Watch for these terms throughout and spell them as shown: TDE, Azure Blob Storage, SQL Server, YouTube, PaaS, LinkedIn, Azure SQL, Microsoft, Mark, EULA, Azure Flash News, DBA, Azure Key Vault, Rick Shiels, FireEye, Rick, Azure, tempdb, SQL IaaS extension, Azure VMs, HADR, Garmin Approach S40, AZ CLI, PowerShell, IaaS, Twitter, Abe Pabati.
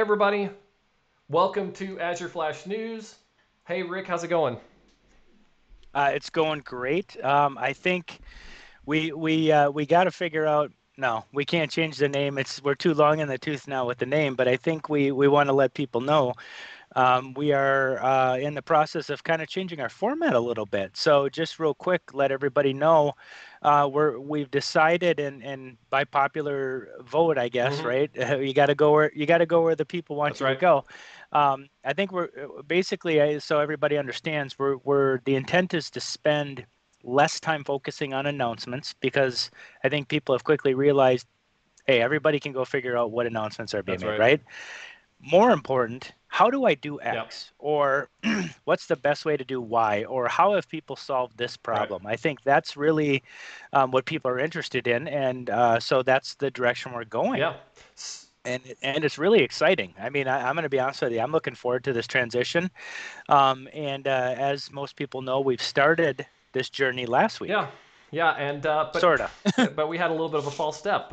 Hey everybody, welcome to Azure Flash News. Hey Rick, how's it going? It's going great. I think we got to figure out. No, we can't change the name. We're too long in the tooth now with the name. But I think we want to let people know we are in the process of kind of changing our format a little bit. So just real quick, let everybody know we've decided, and by popular vote, I guess, right? You got to go where the people want That's you right. to go. I think we're basically, so everybody understands, the intent is to spend less time focusing on announcements, because I think people have quickly realized, hey, everybody can go figure out what announcements are being That's made, right? More important, how do I do X? Yep. Or what's the best way to do Y? Or how have people solved this problem? Right. I think that's really what people are interested in. And so that's the direction we're going. Yeah. And it's really exciting. I mean, I'm going to be honest with you. I'm looking forward to this transition. As most people know, we've started this journey last week. Yeah. Yeah. And sort of. But we had a little bit of a false step.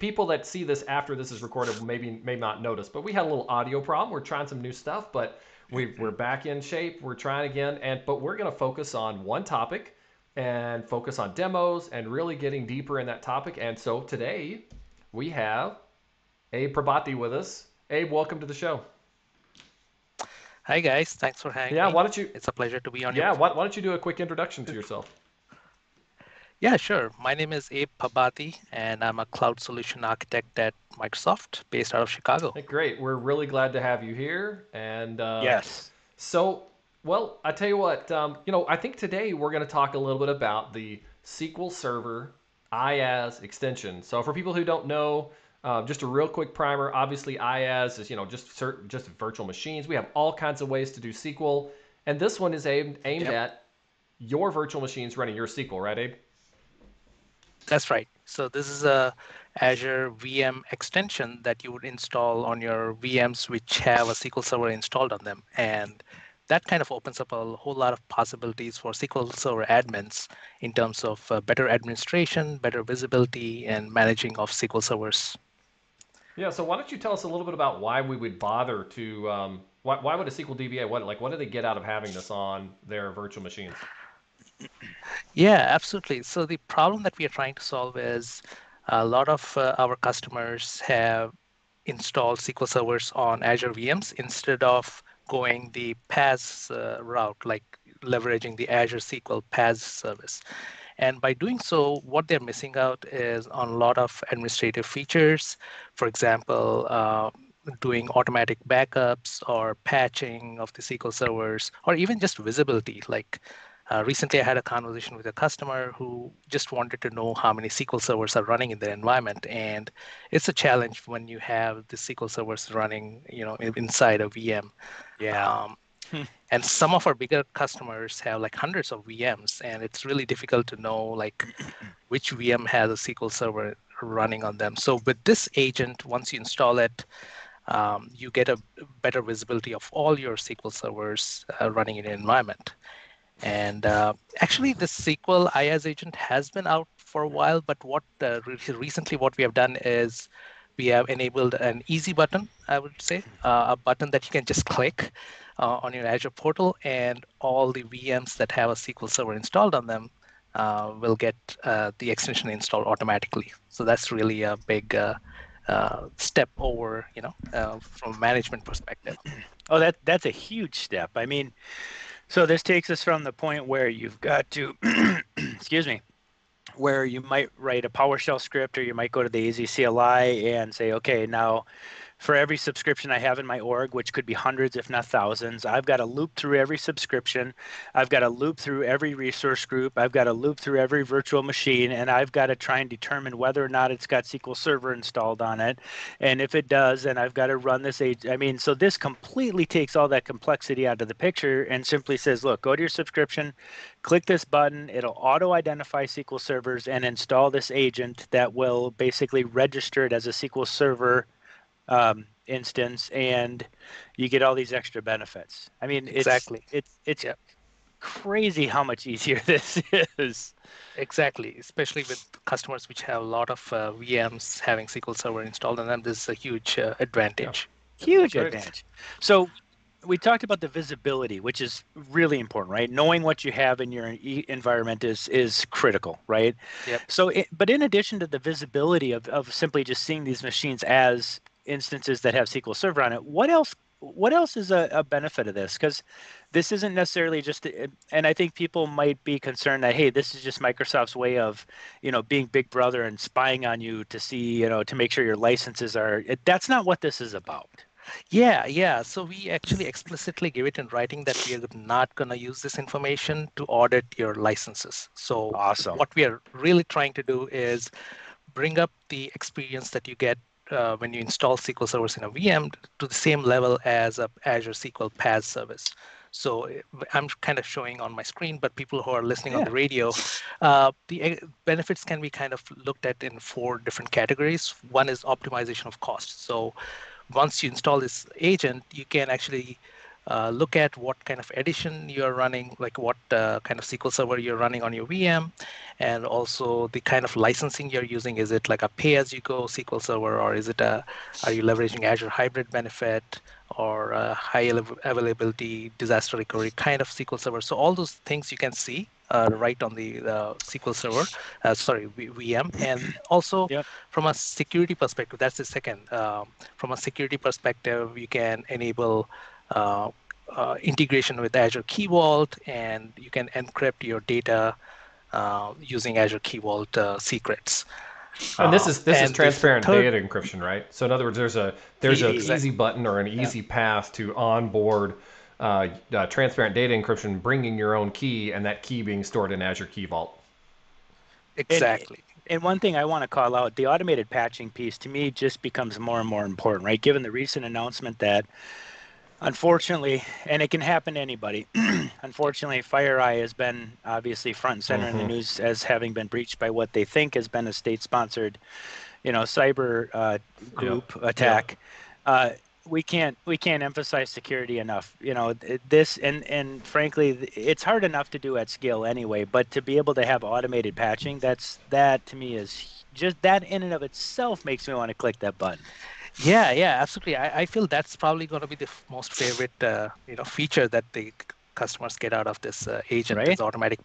People that see this after this is recorded may not notice, but we had a little audio problem. We're trying some new stuff, but we're back in shape. We're trying again, but we're going to focus on one topic and focus on demos and really getting deeper in that topic. And so today we have Abe Pabati with us. Abe, welcome to the show. Hi guys, thanks for having me. Why don't you? It's a pleasure to be on. Yeah, why don't you do a quick introduction to yourself? Yeah, sure. My name is Abe Pabati, and I'm a cloud solution architect at Microsoft, based out of Chicago. Hey, great. We're really glad to have you here. And yes. So, well, I tell you what, I think today we're going to talk a little bit about the SQL Server IaaS extension. So, for people who don't know, just a real quick primer. Obviously, IaaS is just virtual machines. We have all kinds of ways to do SQL, and this one is aimed yep. at your virtual machines running your SQL, right, Abe? That's right. So this is a Azure VM extension that you would install on your VMs, which have a SQL Server installed on them. And that kind of opens up a whole lot of possibilities for SQL Server admins in terms of better administration, better visibility, and managing of SQL Servers. Yeah. So why don't you tell us a little bit about why we would bother to, why would a SQL DBA, what do they get out of having this on their virtual machines? Yeah, absolutely. So the problem that we are trying to solve is a lot of our customers have installed SQL servers on Azure VMs instead of going the PaaS route, like leveraging the Azure SQL PaaS service. And by doing so, what they're missing out is on a lot of administrative features. For example, doing automatic backups or patching of the SQL servers, or even just visibility, like recently, I had a conversation with a customer who just wanted to know how many SQL servers are running in their environment, and it's a challenge when you have the SQL servers running, inside a VM. Yeah. And some of our bigger customers have like hundreds of VMs, and it's really difficult to know like which VM has a SQL server running on them. So with this agent, once you install it, you get a better visibility of all your SQL servers running in your environment. And actually, the SQL IaaS agent has been out for a while, but recently what we have done is we have enabled an easy button, I would say, a button that you can just click on your Azure portal, and all the VMs that have a SQL Server installed on them will get the extension installed automatically. So that's really a big step over, from a management perspective. Oh, that's a huge step. I mean, so this takes us from the point where you've got to, excuse me, where you might write a PowerShell script, or you might go to the AZ CLI and say, okay, now for every subscription I have in my org, which could be hundreds, if not thousands, I've got to loop through every subscription. I've got to loop through every resource group. I've got to loop through every virtual machine, and I've got to try and determine whether or not it's got SQL Server installed on it. And if it does, then I've got to run this. So this completely takes all that complexity out of the picture and simply says, look, go to your subscription, click this button. It'll auto-identify SQL Servers and install this agent that will basically register it as a SQL Server instance, and you get all these extra benefits. I mean, it's, exactly. It's crazy how much easier this is. Exactly, especially with customers which have a lot of VMs having SQL Server installed on them. This is a huge advantage. Yeah. Huge advantage. So we talked about the visibility, which is really important, right? Knowing what you have in your environment is critical, right? Yep. So, but in addition to the visibility of simply just seeing these machines as instances that have SQL Server on it, what else is a benefit of this? Because this isn't necessarily just, and I think people might be concerned that, hey, this is just Microsoft's way of, being big brother and spying on you to see, to make sure your licenses are, that's not what this is about. Yeah. So we actually explicitly give it in writing that we are not going to use this information to audit your licenses. So awesome. What we are really trying to do is bring up the experience that you get when you install SQL servers in a VM to the same level as a Azure SQL PaaS service. So I'm kind of showing on my screen, but people who are listening on the radio, the benefits can be kind of looked at in 4 different categories. One is optimization of cost. So once you install this agent, you can actually look at what kind of edition you're running, like what kind of SQL Server you're running on your VM, and also the kind of licensing you're using. Is it like a pay-as-you-go SQL Server, or is it are you leveraging Azure Hybrid Benefit, or high availability, disaster recovery kind of SQL Server? So all those things you can see right on the SQL Server, VM. And also from a security perspective, that's the second. From a security perspective, you can enable integration with Azure Key Vault, and you can encrypt your data using Azure Key Vault secrets. And this is transparent data encryption, right? So in other words, there's an easy button or an easy path to onboard transparent data encryption, bringing your own key and that key being stored in Azure Key Vault. Exactly. And one thing I want to call out, the automated patching piece to me just becomes more and more important, right? Given the recent announcement that, unfortunately, and it can happen to anybody, unfortunately, FireEye has been obviously front and center in the news as having been breached by what they think has been a state-sponsored, cyber group attack. Yeah. We can't emphasize security enough. This and frankly, it's hard enough to do at scale anyway. But to be able to have automated patching, that to me is just, that in and of itself makes me want to click that button. Yeah, absolutely. I feel that's probably going to be the most favorite, feature that the customers get out of this agent, right? Is automatic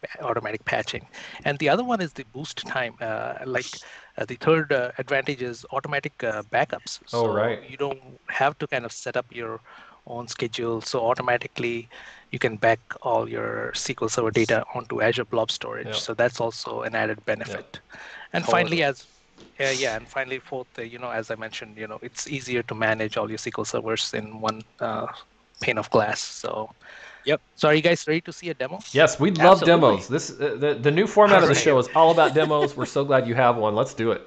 patching. And the other one is the boost time. The third advantage is automatic backups. So you don't have to kind of set up your own schedule. So automatically, you can back all your SQL Server data onto Azure Blob Storage. Yeah. So that's also an added benefit. Yeah. And finally, fourth, as I mentioned, it's easier to manage all your SQL servers in one pane of glass. So, So, are you guys ready to see a demo? Yes, we love demos. This the new format of the show is all about demos. We're so glad you have one. Let's do it.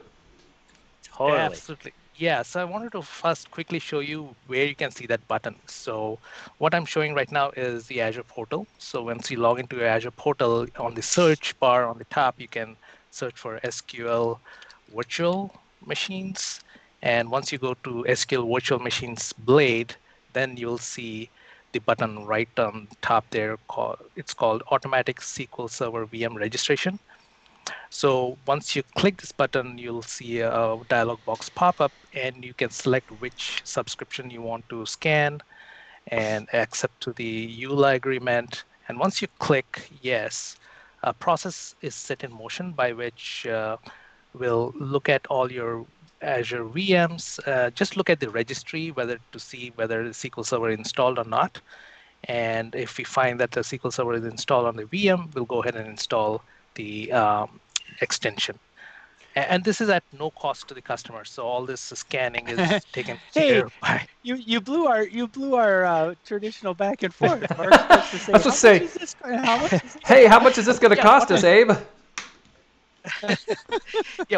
Totally. Absolutely. Yeah. So, I wanted to first quickly show you where you can see that button. So, what I'm showing right now is the Azure portal. So, once you log into your Azure portal, on the search bar on the top, you can search for SQL virtual machines, and once you go to SQL virtual machines blade, then you'll see the button right on top there. It's called automatic SQL Server VM registration. So once you click this button, you'll see a dialog box pop up, and you can select which subscription you want to scan and accept to the EULA agreement. And once you click yes, a process is set in motion by which we'll look at all your Azure VMs, just look at the registry, whether to see whether the SQL Server is installed or not. And if we find that the SQL Server is installed on the VM, we'll go ahead and install the extension. And this is at no cost to the customer. So all this scanning is taken care of. Hey, you blew our traditional back and forth. Mark, just to say, how much is this going to cost us, Abe?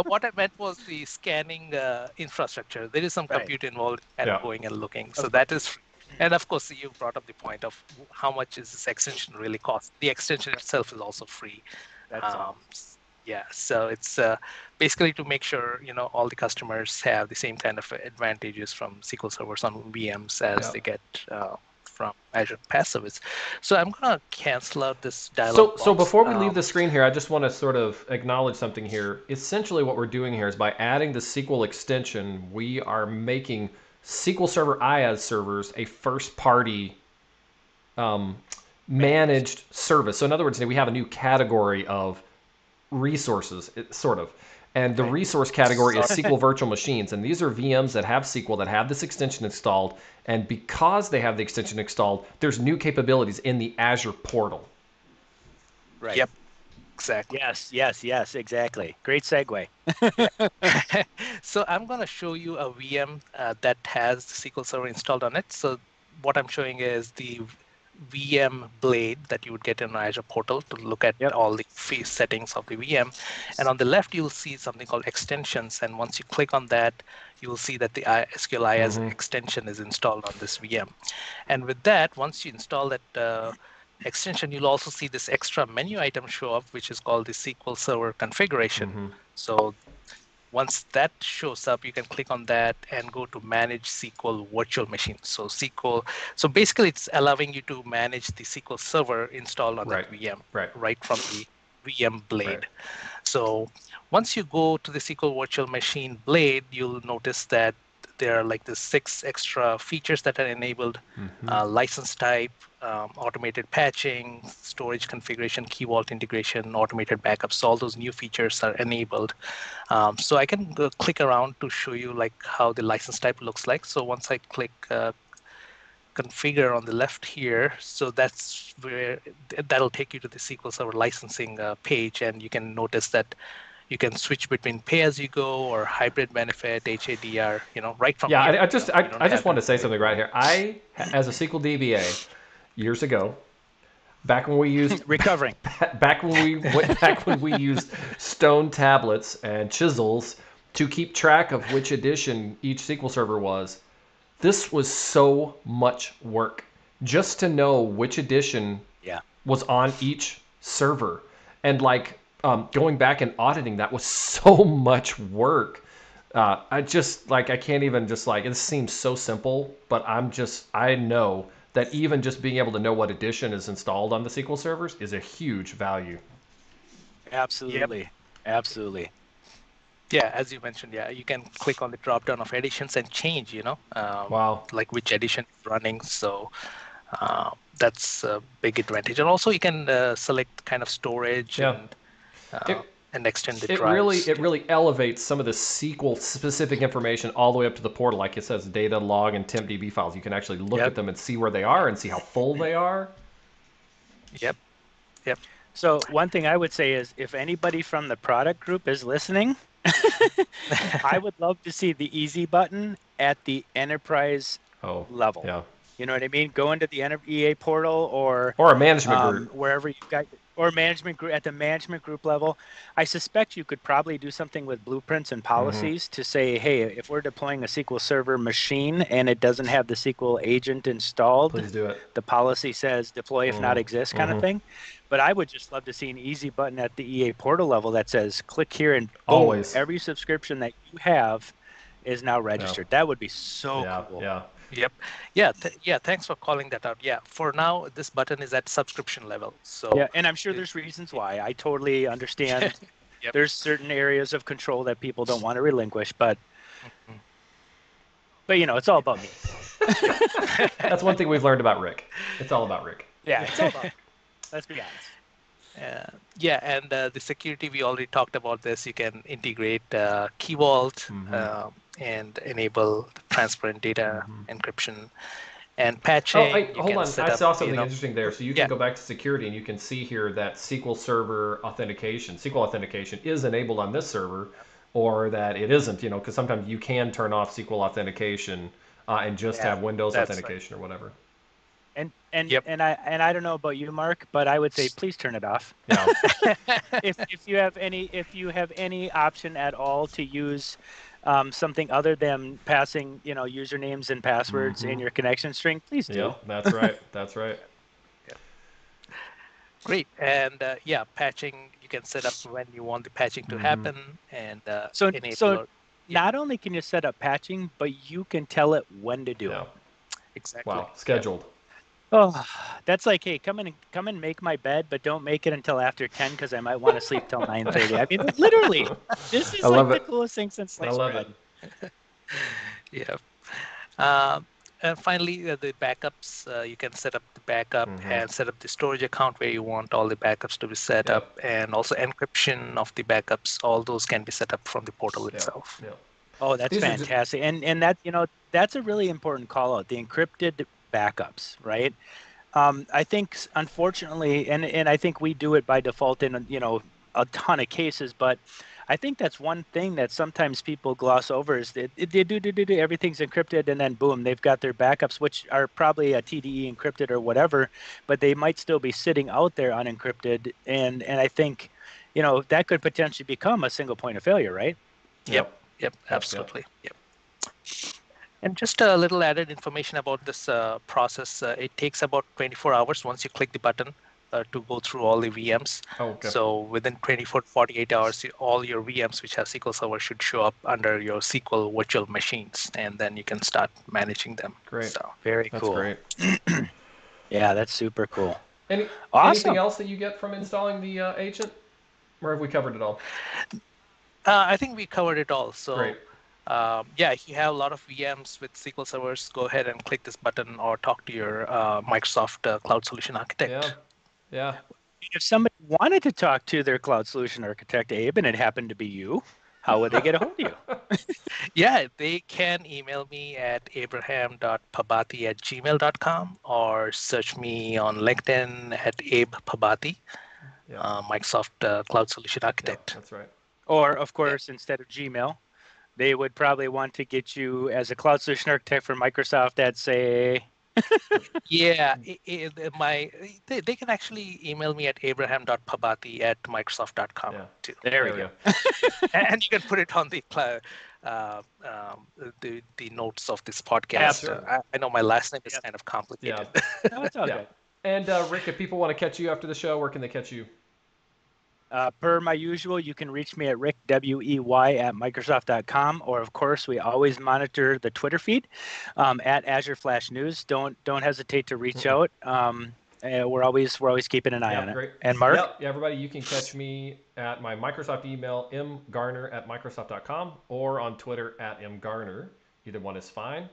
What I meant was the scanning infrastructure. There is some compute involved and going and looking. So that is, and of course, you brought up the point of how much is this extension really cost. The extension itself is also free. That's awesome. Yeah, so it's basically to make sure all the customers have the same kind of advantages from SQL servers on VMs as they get from Azure PaaS service. So I'm going to cancel out this dialog box. So before we leave the screen here, I just want to sort of acknowledge something here. Essentially what we're doing here is by adding the SQL extension, we are making SQL Server IaaS servers a first-party managed service. So in other words, we have a new category of resources, sort of. And the resource category is SQL Virtual Machines. And these are VMs that have SQL, that have this extension installed. And because they have the extension installed, there's new capabilities in the Azure portal. Right. Yep. Exactly. Yes, exactly. Great segue. So I'm going to show you a VM that has SQL Server installed on it. So what I'm showing is the VM blade that you would get in Azure portal to look at all the settings of the VM. And on the left, you'll see something called extensions. And once you click on that, you'll see that the SQL IaaS extension is installed on this VM. And with that, once you install that extension, you'll also see this extra menu item show up, which is called the SQL Server configuration. So once that shows up, you can click on that and go to manage SQL virtual machine. So SQL, so basically it's allowing you to manage the SQL server installed on that VM, right from the VM blade. So once you go to the SQL virtual machine blade, you'll notice that there are like the 6 extra features that are enabled, license type, automated patching, storage configuration, key vault integration, automated backups. All those new features are enabled. So I can go click around to show you like how the license type looks like. So once I click configure on the left here, so that's where that'll take you to the SQL Server licensing page, and you can notice that you can switch between pay-as-you-go or hybrid benefit, HADR. Right from here. I just want to say something right here. I, as a SQL DBA. Years ago, back when we used back when we used stone tablets and chisels to keep track of which edition each SQL server was, this was so much work just to know which edition was on each server, and like going back and auditing that was so much work. I can't even it seems so simple, but I know that even just being able to know what edition is installed on the SQL servers is a huge value. Absolutely, absolutely. Yeah, as you mentioned, you can click on the drop-down of editions and change, like which edition is running. So that's a big advantage. And also you can select kind of storage and extend the drives. It really elevates some of the SQL-specific information all the way up to the portal. Like it says data, log, and tempdb files. You can actually look at them and see where they are and see how full they are. Yep. So one thing I would say is if anybody from the product group is listening, I would love to see the easy button at the enterprise level. Yeah. You know what I mean? Go into the EA portal or a management group. Wherever you've got... Or management group, at the management group level, I suspect you could probably do something with blueprints and policies to say, hey, if we're deploying a SQL Server machine and it doesn't have the SQL agent installed, please do it. The policy says deploy if not exist kind of thing. But I would just love to see an easy button at the EA portal level that says click here and always every subscription that you have is now registered. That would be so cool. Thanks for calling that out. For now, this button is at subscription level. So and I'm sure there's reasons why. I totally understand. There's certain areas of control that people don't want to relinquish, but it's all about me. That's one thing we've learned about Rick. It's all about Rick. Yeah, it's all about me. Let's be honest. And the security, we already talked about this. You can integrate Key Vault and enable transparent data encryption and patching. Hold on, I saw something interesting there. So you can go back to security and you can see here that SQL Server authentication, SQL authentication is enabled on this server or that it isn't, because sometimes you can turn off SQL authentication and just have Windows authentication or whatever. And I don't know about you, Mark, but I would say please turn it off. No. if you have any option at all to use something other than passing usernames and passwords in your connection string, please do. Yeah, that's right. That's right. Great. And patching, you can set up when you want the patching to happen, and so not only can you set up patching, but you can tell it when to do it. Exactly. Wow. Scheduled. Oh, that's like, hey, come and make my bed, but don't make it until after 10 because I might want to sleep till 9:30. I mean, literally, this is like the coolest thing since sliced bread. Yeah. And finally, the backups. You can set up the backup and set up the storage account where you want all the backups to be set up, and also encryption of the backups. All those can be set up from the portal itself. Yeah. Oh, that's fantastic. And that, you know, that's a really important call out. The encrypted backups, right? I think, unfortunately, and I think we do it by default in, you know, a ton of cases, but I think that's one thing that sometimes people gloss over is that they do everything's encrypted, and then boom, they've got their backups, which are probably a TDE encrypted or whatever, but they might still be sitting out there unencrypted, and I think, you know, that could potentially become a single point of failure, right? Yep. Yep. Absolutely. Yep. And just a little added information about this process. It takes about 24 hours once you click the button to go through all the VMs. Okay. So within 24 to 48 hours, all your VMs which have SQL Server should show up under your SQL virtual machines, and then you can start managing them. Great. So, very cool. That's great. Yeah, that's super cool. Anything else that you get from installing the agent? Or have we covered it all? I think we covered it all. So. Great. Yeah, if you have a lot of VMs with SQL servers, go ahead and click this button or talk to your Microsoft Cloud Solution Architect. Yeah. If somebody wanted to talk to their Cloud Solution Architect, Abe, and it happened to be you, how would they get a hold of you? Yeah, they can email me at abraham.pabati@gmail.com or search me on LinkedIn at Abe Pabati, Microsoft Cloud Solution Architect. Yeah, that's right. Or, of course, instead of Gmail, they would probably want to get you as a Cloud Solution Architect for Microsoft at, say... Yeah, they can actually email me at abraham.pabati@microsoft.com too. There we go. And you can put it on the notes of this podcast. Yeah, I know my last name is kind of complicated. Yeah. No, it's all good. And Rick, if people want to catch you after the show, where can they catch you? Per my usual, you can reach me at Rick, RickWEY@Microsoft.com, or of course, we always monitor the Twitter feed at Azure Flash News. Don't hesitate to reach out. We're always keeping an eye on it. And Mark? Yeah, everybody, you can catch me at my Microsoft email, mgarner@Microsoft.com, or on Twitter at mgarner. Either one is fine.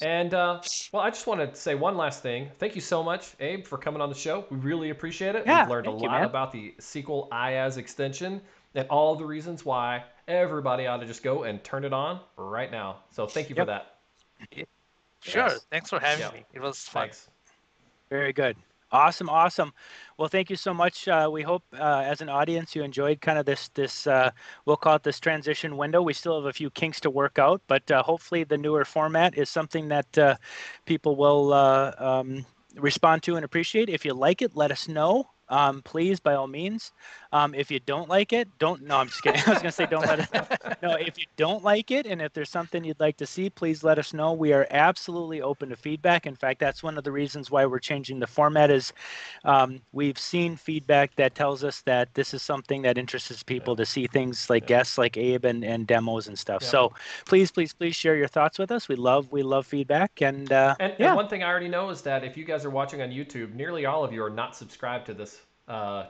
Awesome. And well, I just want to say one last thing. Thank you so much, Abe, for coming on the show. We really appreciate it. Yeah, we've learned a lot about the SQL IaaS extension and all the reasons why everybody ought to just go and turn it on right now. So thank you for that. Sure. Yes. Thanks for having me. It was fun. Thanks. Very good. Awesome. Well, thank you so much. We hope as an audience you enjoyed kind of this we'll call it this transition window. We still have a few kinks to work out, but hopefully the newer format is something that people will respond to and appreciate. If you like it, let us know. Please, by all means. If you don't like it, I'm just kidding. I was going to say don't let us know. No, if you don't like it and if there's something you'd like to see, please let us know. We are absolutely open to feedback. In fact, that's one of the reasons why we're changing the format is we've seen feedback that tells us that this is something that interests people to see things like guests like Abe and demos and stuff. So please share your thoughts with us. We love feedback. And one thing I already know is that if you guys are watching on YouTube, nearly all of you are not subscribed to this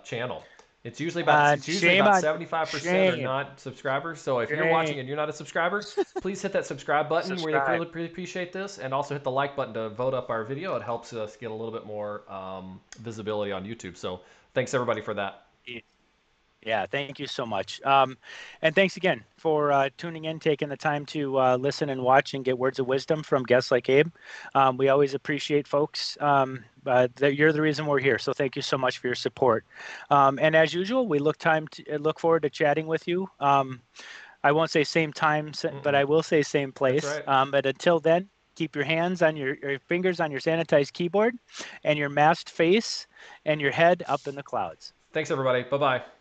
channel. It's usually about 75% are not subscribers. So if you're watching and you're not a subscriber, please hit that subscribe button. We really appreciate this, and also hit the like button to vote up our video. It helps us get a little bit more visibility on YouTube. So thanks everybody for that. Yeah, thank you so much. And thanks again for tuning in, taking the time to listen and watch and get words of wisdom from guests like Abe. We always appreciate folks. You're the reason we're here. So thank you so much for your support. And as usual, we look forward to chatting with you. I won't say same time, but I will say same place. Right. But until then, keep your hands on your fingers on your sanitized keyboard and your masked face and your head up in the clouds. Thanks, everybody. Bye-bye.